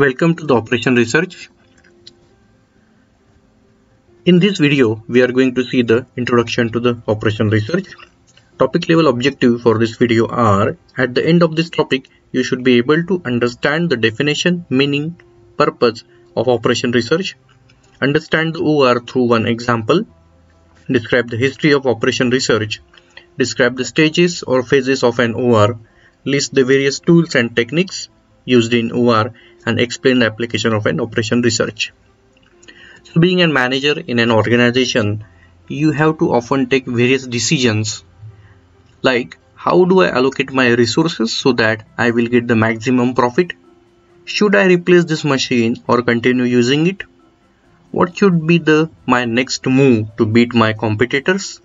Welcome to the Operation Research. In this video, we are going to see the introduction to the Operation Research. Topic level objective for this video are, at the end of this topic, you should be able to understand the definition, meaning, purpose of Operation Research, understand the OR through one example, describe the history of Operation Research, describe the stages or phases of an OR, list the various tools and techniques used in OR, and explain the application of an Operation Research. So being a manager in an organization, you have to often take various decisions like how do I allocate my resources so that I will get the maximum profit? Should I replace this machine or continue using it? What should be my next move to beat my competitors?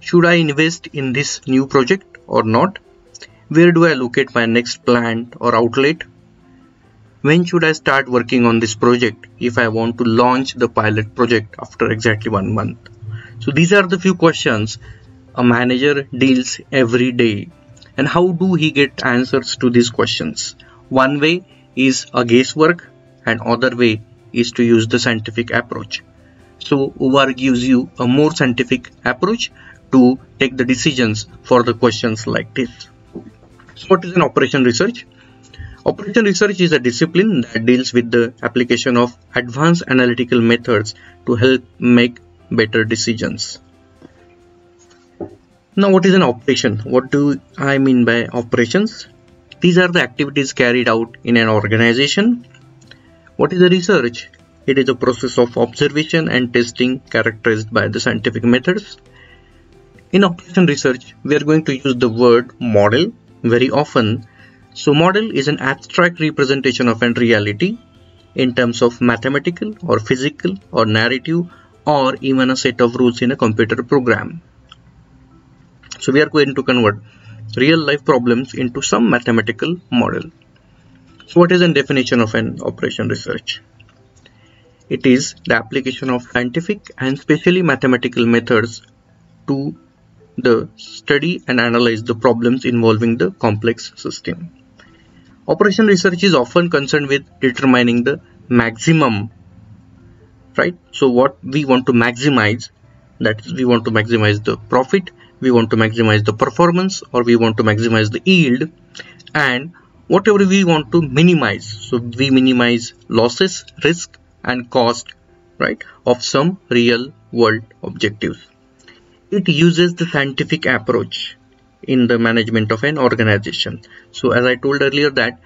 Should I invest in this new project or not? Where do I locate my next plant or outlet? When should I start working on this project if I want to launch the pilot project after exactly 1 month? So these are the few questions a manager deals every day. And how do he get answers to these questions? One way is a guesswork and other way is to use the scientific approach. So OR gives you a more scientific approach to take the decisions for the questions like this. So what is an Operation Research? Operation Research is a discipline that deals with the application of advanced analytical methods to help make better decisions. Now what is an operation? What do I mean by operations? These are the activities carried out in an organization. What is a research? It is a process of observation and testing characterized by the scientific methods. In Operation Research, we are going to use the word model very often. So model is an abstract representation of a reality in terms of mathematical or physical or narrative or even a set of rules in a computer program. So we are going to convert real life problems into some mathematical model. So what is the definition of an Operation Research? It is the application of scientific and especially mathematical methods to the study and analyze the problems involving the complex system. Operation Research is often concerned with determining the maximum, right? So what we want to maximize, that is, we want to maximize the profit, we want to maximize the performance, or we want to maximize the yield, and whatever we want to minimize. So we minimize losses, risk and cost, right, of some real world objectives. It uses the scientific approach in the management of an organization. So as I told earlier that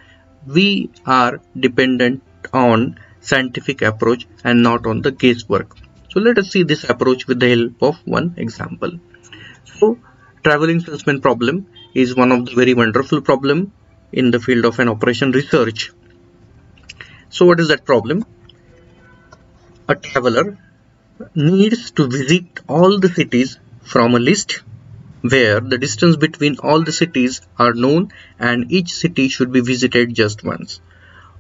we are dependent on scientific approach and not on the guesswork. So let us see this approach with the help of one example. So traveling salesman problem is one of the very wonderful problem in the field of an Operation Research. So what is that problem? A traveler needs to visit all the cities from a list where the distance between all the cities are known and each city should be visited just once.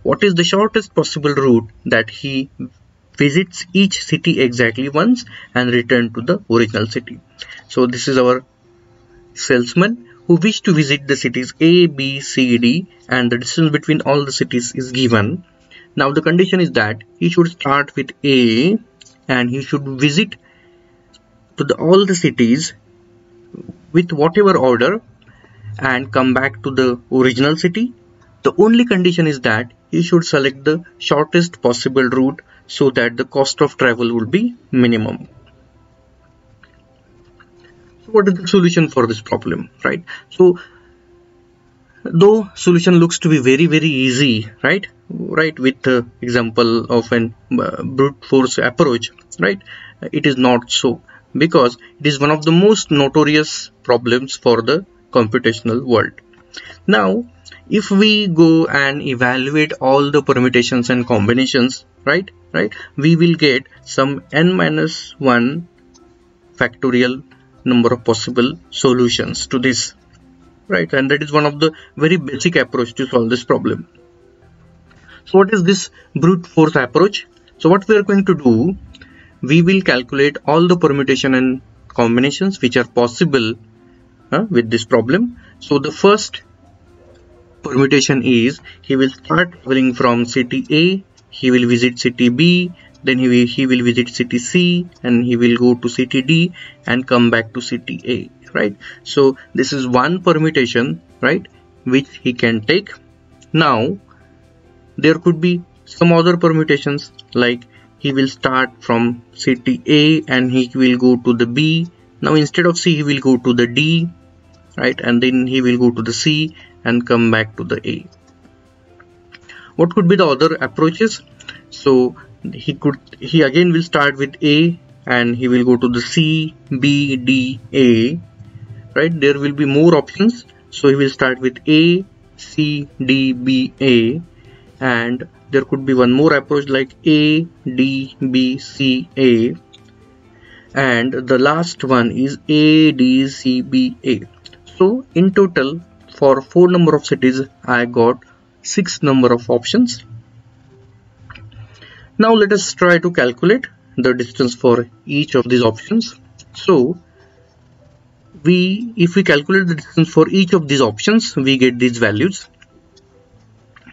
What is the shortest possible route that he visits each city exactly once and return to the original city? So this is our salesman who wished to visit the cities A, B, C, D and the distance between all the cities is given. Now the condition is that he should start with A and he should visit to all the cities with whatever order and come back to the original city. The only condition is that he should select the shortest possible route so that the cost of travel will be minimum. So what is the solution for this problem, right? So though solution looks to be very easy, right, with the example of an brute force approach, right, it is not so, because it is one of the most notorious problems for the computational world. Now if we go and evaluate all the permutations and combinations, right, we will get some n-1 factorial number of possible solutions to this, right, and that is one of the very basic approach to solve this problem. So what is this brute force approach? So what we are going to do, we will calculate all the permutation and combinations which are possible with this problem. So the first permutation is he will start traveling from city A, he will visit city B, then he will visit city C, and he will go to city D and come back to city A, right? So this is one permutation, right, which he can take. Now there could be some other permutations, like he will start from city A and he will go to the B. Now instead of C he will go to the D, right, and then he will go to the C and come back to the A. What could be the other approaches? So he again will start with A and he will go to the C, B, D, A, right? There will be more options. So he will start with A, C, D, B, A, and there could be one more approach like A, D, B, C, A, and the last one is A, D, C, B, A. So in total for 4 number of cities I got 6 number of options. Now let us try to calculate the distance for each of these options. So if we calculate the distance for each of these options, we get these values.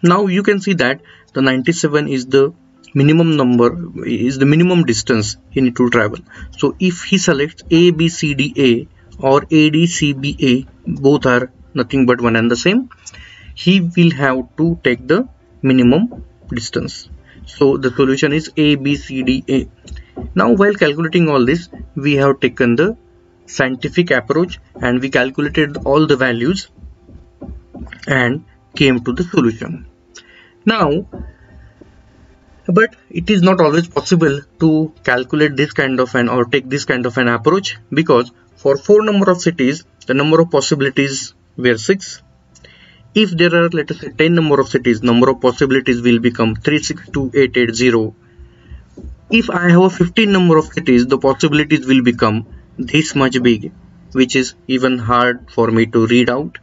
Now you can see that the 97 is the minimum number, is the minimum distance he need to travel. So if he selects A, B, C, D, A or A, D, C, B, A, both are nothing but one and the same, he will have to take the minimum distance. So the solution is A, B, C, D, A. Now while calculating all this, we have taken the scientific approach and we calculated all the values and came to the solution. Now, but it is not always possible to calculate this kind of an or take this kind of an approach, because for 4 number of cities the number of possibilities were 6. If there are, let us say, 10 number of cities, number of possibilities will become 362,880. If I have a 15 number of cities, the possibilities will become this much big, which is even hard for me to read out.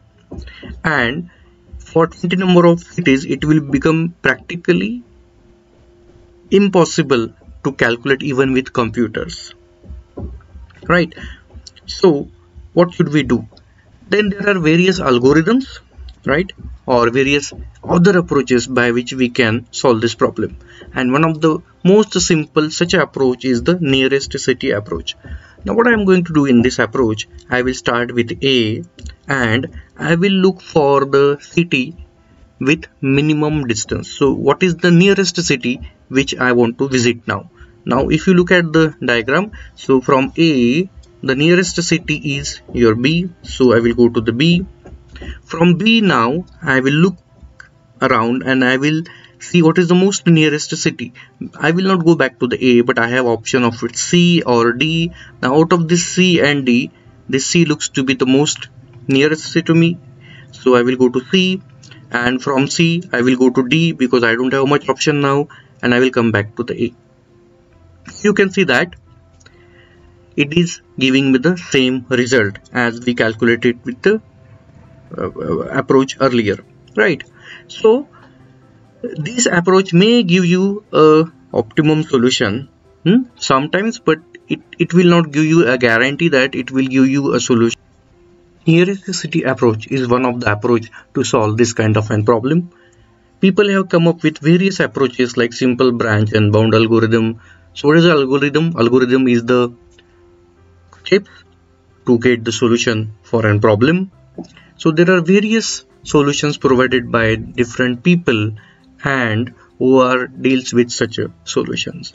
And for 20 number of cities it will become practically impossible to calculate even with computers, right? So what should we do? Then there are various algorithms, right, or various other approaches by which we can solve this problem, and one of the most simple such approach is the nearest city approach. Now what I am going to do in this approach, I will start with A and I will look for the city with minimum distance. So what is the nearest city which I want to visit now? Now if you look at the diagram, so from A the nearest city is your B, so I will go to the B. From B now I will look around and I will see what is the most nearest city. I will not go back to the A, but I have option of it C or D. Now out of this C and D, this C looks to be the most nearest city to me, so I will go to C, and from C I will go to D because I don't have much option now, and I will come back to the A. You can see that it is giving me the same result as we calculated with the approach earlier, right? So this approach may give you a optimum solution sometimes, but it will not give you a guarantee that it will give you a solution. Nearest city approach is one of the approach to solve this kind of a problem. People have come up with various approaches like simple branch and bound algorithm. So what is the algorithm? Algorithm is the step to get the solution for a problem. So there are various solutions provided by different people and who are deals with such solutions.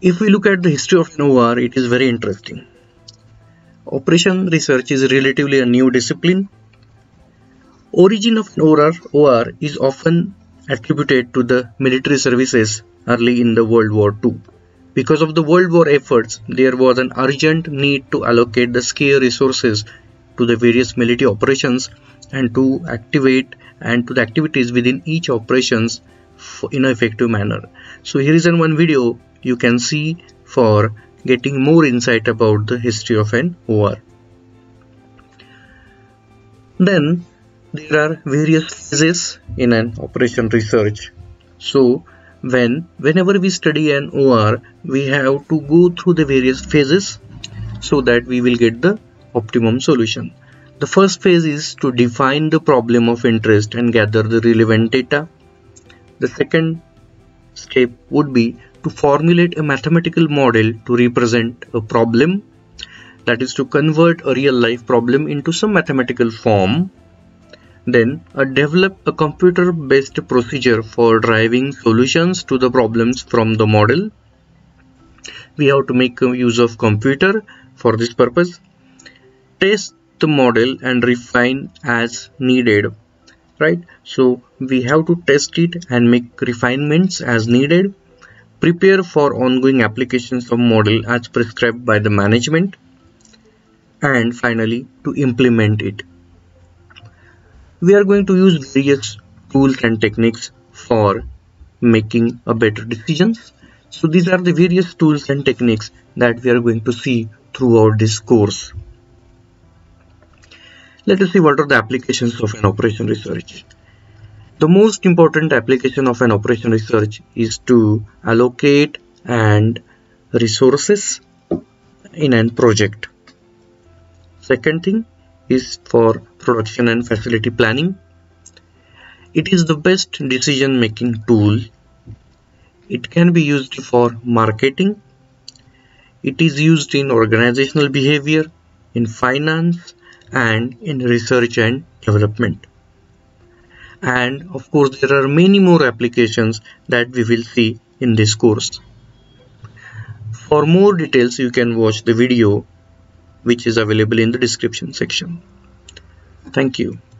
If we look at the history of an OR, it is very interesting. Operation research is relatively a new discipline. Origin of an OR is often attributed to the military services early in the World War II. Because of the World War efforts, there was an urgent need to allocate the scarce resources to the various military operations and to the activities within each operations in an effective manner. So here is one video you can see for getting more insight about the history of an OR. Then there are various phases in an operation research. So whenever we study an OR, we have to go through the various phases so that we will get the optimum solution. The first phase is to define the problem of interest and gather the relevant data. The second step would be to formulate a mathematical model to represent a problem, that is to convert a real-life problem into some mathematical form. Then develop a computer-based procedure for deriving solutions to the problems from the model. We have to make use of computer for this purpose. Test the model and refine as needed, right? So we have to test it and make refinements as needed. Prepare for ongoing applications of model as prescribed by the management. And finally, to implement it. We are going to use various tools and techniques for making a better decisions. So these are the various tools and techniques that we are going to see throughout this course. Let us see what are the applications of an operation research. The most important application of an operation research is to allocate and resources in a project. Second thing is for production and facility planning. It is the best decision-making tool. It can be used for marketing. It is used in organizational behavior, in finance, and in research and development. And of course, there are many more applications that we will see in this course. For more details, you can watch the video which is available in the description section. Thank you.